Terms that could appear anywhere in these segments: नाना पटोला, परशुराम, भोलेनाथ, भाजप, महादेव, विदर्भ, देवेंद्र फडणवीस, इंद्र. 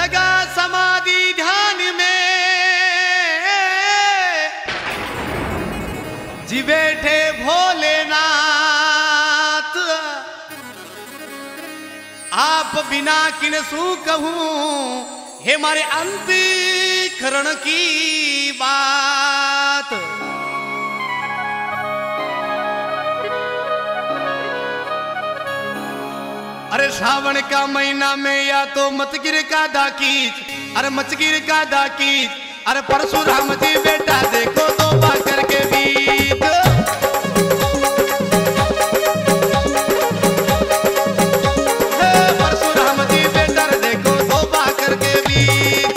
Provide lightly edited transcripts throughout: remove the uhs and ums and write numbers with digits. लगा समाधि ध्यान में जी बैठे भोलेनाथ। आप बिना किनसू कहूं हे मारे अंतःकरण की बात। अरे श्रावण का महीना में या तो मचगिर का दाकीज, अरे मचगिर का दाकीज, अरे परशुराम जी बेटा देखो तो पाकर के बीच। हे परशुराम जी बेटा देखो तो पाकर के बीच।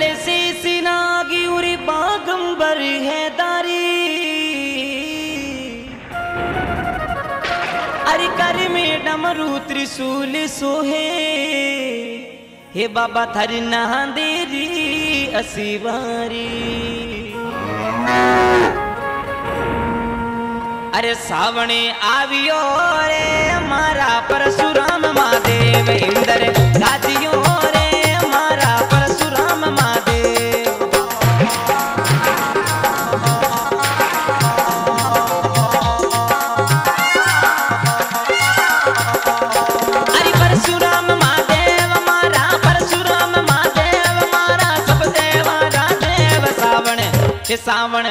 जलसे सिनागी उरी बागंबर है दारी। अरे कर में डमरू त्रिशूल सोहे हे बाबा थर नहा देरी असीवारी। अरे सावणे आवियो रे हमारा परशुराम महादेव इंद्र राजियो रे हमारा परशुराम महादेव। अरे परशुराम महादेव हमारा परशुराम महादेव हमारा सब देवा राधेव। सावण ये सावण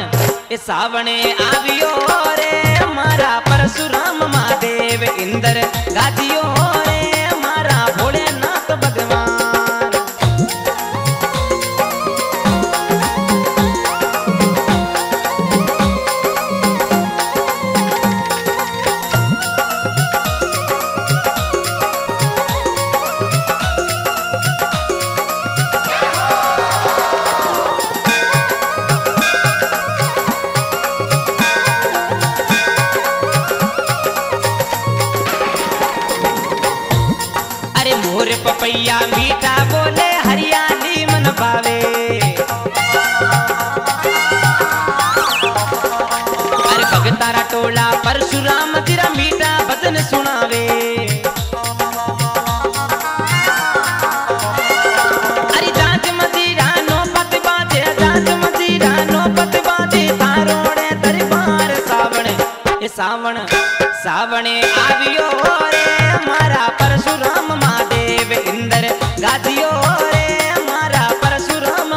ये सावणे आवियो रे हमारा परशुराम महादेव इंद्र गाजियो रे हमारा भोलेनाथ भगवान। पपैया मीठा बोले हरियाली मन भावे। अरे भगतारा टोला परशुराम तेरा मीठा भजन सुनावे। अरे जांच मजीरा नो पत बाजे जांच मजीरा नो पत बाजे तारोड़े दरबार। सावण ये सावण सावणे आवियो रे हमारा परशुराम महादेव इंद्र गाजियो रे हमारा परशुराम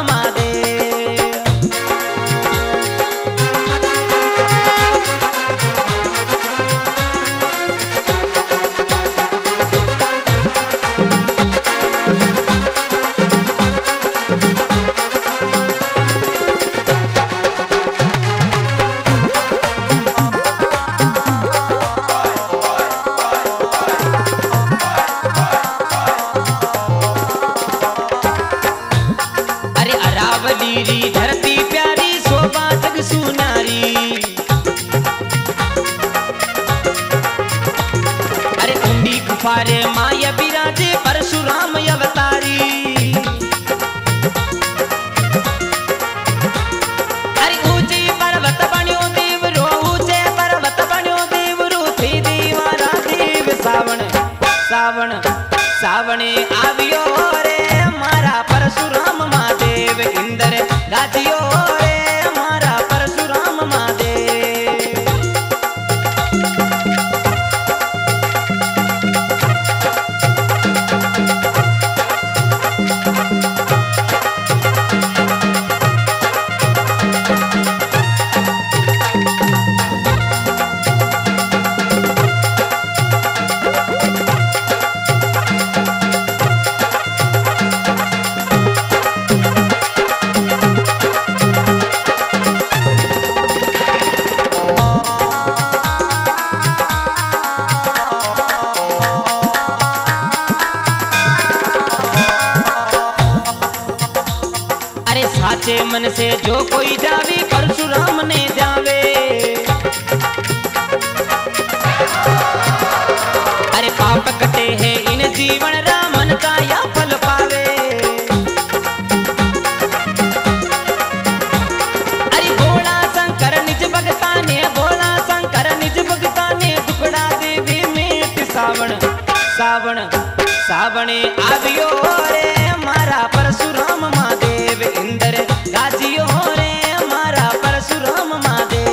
फारे माया बिराजे परशुराम अवतारी। अरे ऊंचे पर्वत बन्यो देवरो ऊंचे पर्वत बन्यो देवरो थे देवारा देव। सावण सावण सावणे आवियो रे हमारा परशुराम महादेव इंद्र राजियो रे हमारा परशुराम महादेव। साचे मन से जो कोई जावे परशुराम ने जावे। अरे पाप कटे हैं इन जीवन रामन का या फल पावे। अरे भोला शंकर निज भगता ने दुखड़ा देवे मेट। सावण सावण सावणे आवियो रे हमारा परशुराम महादेव इंद्र गाजियो रे हमारा परशुराम महादेव।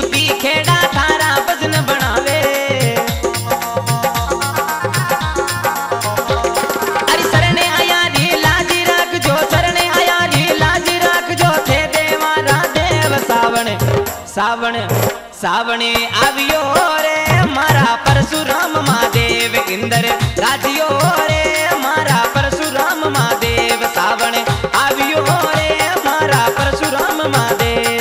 दूती खेड़ा थारा भजन बनावे। अरे शरणे आया नी लाज राख जो, शरणे आया नी लाज राख जो, थे देवारा देव सावण सावण सावणे आवियो रे मारा परशुराम महादेव इंद्र राजियो रे मारा परशुराम महादेव सावण आवियो रे मारा परशुराम महादेव।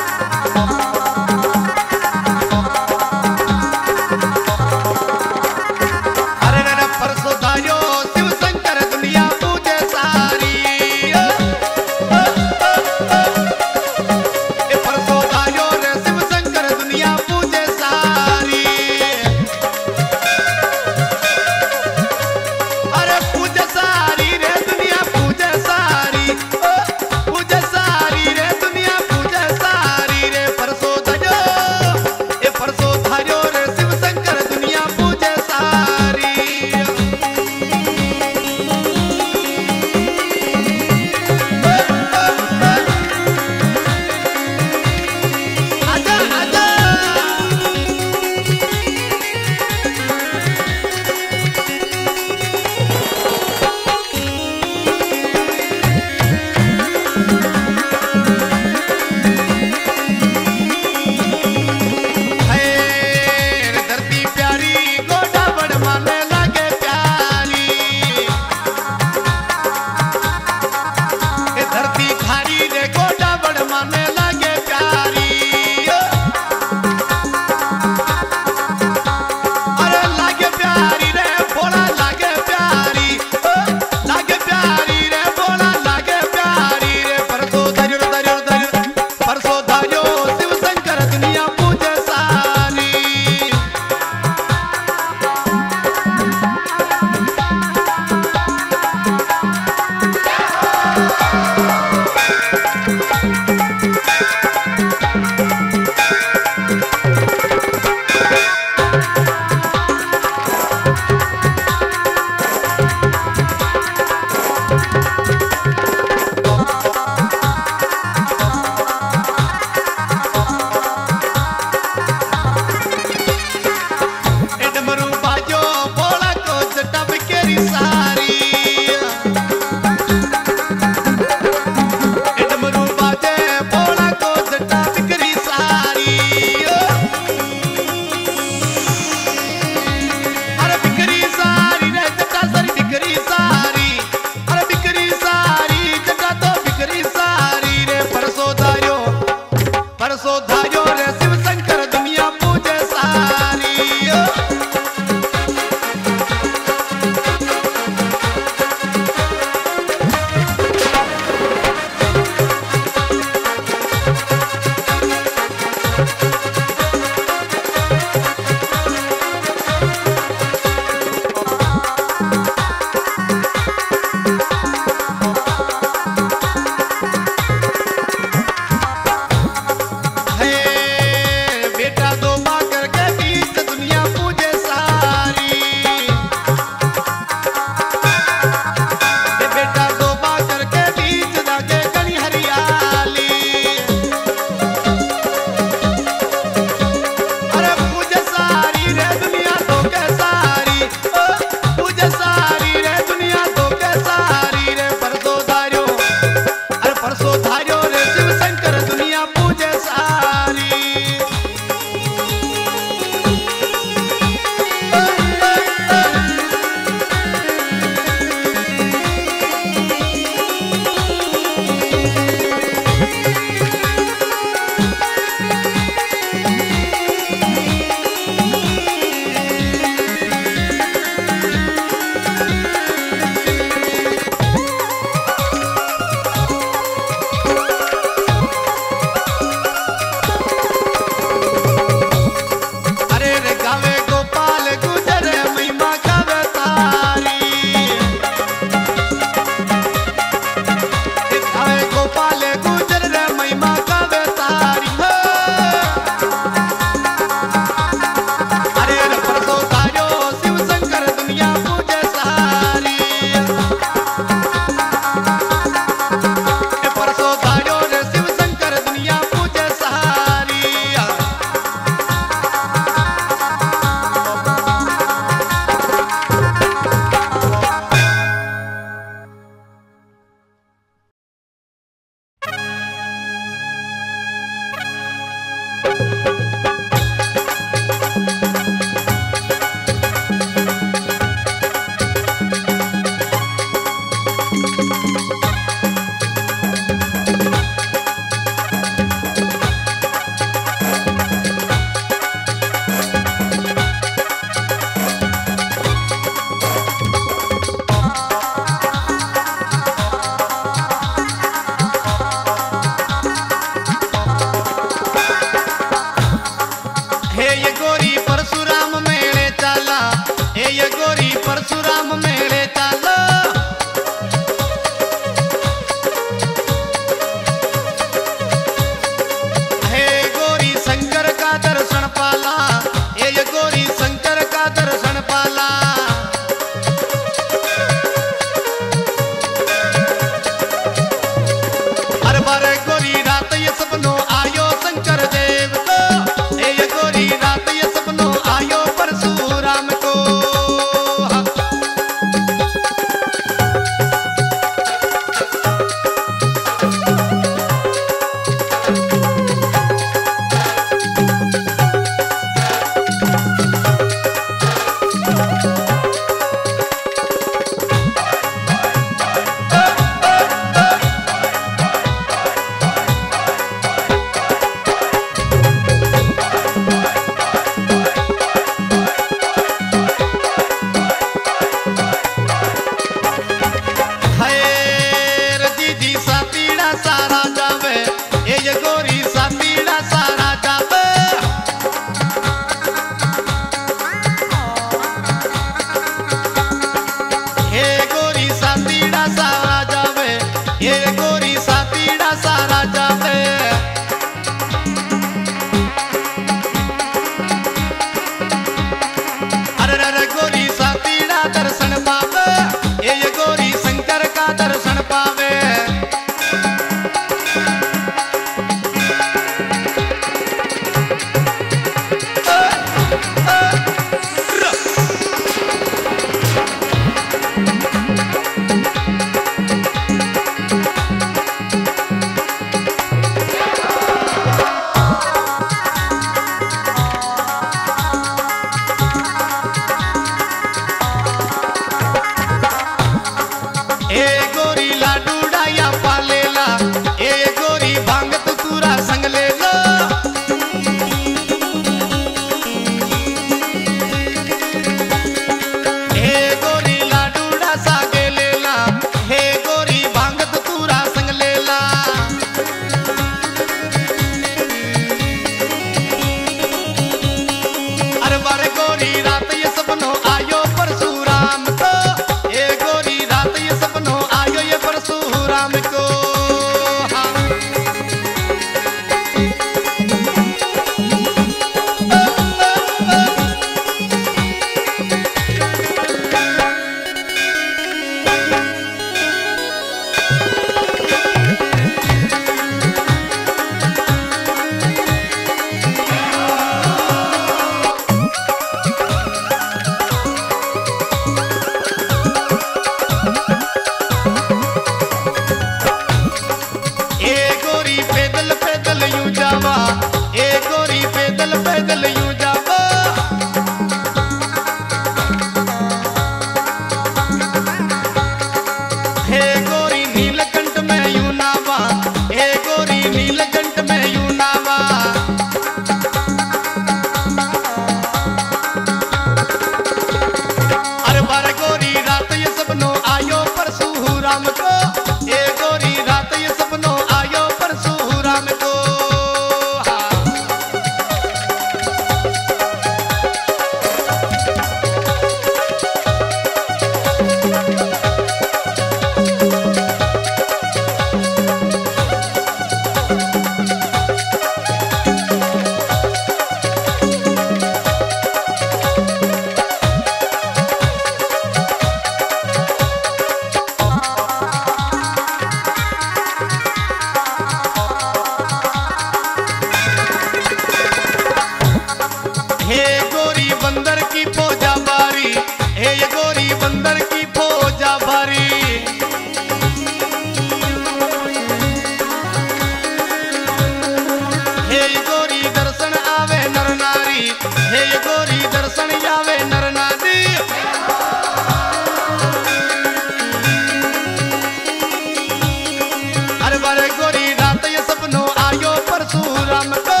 राम।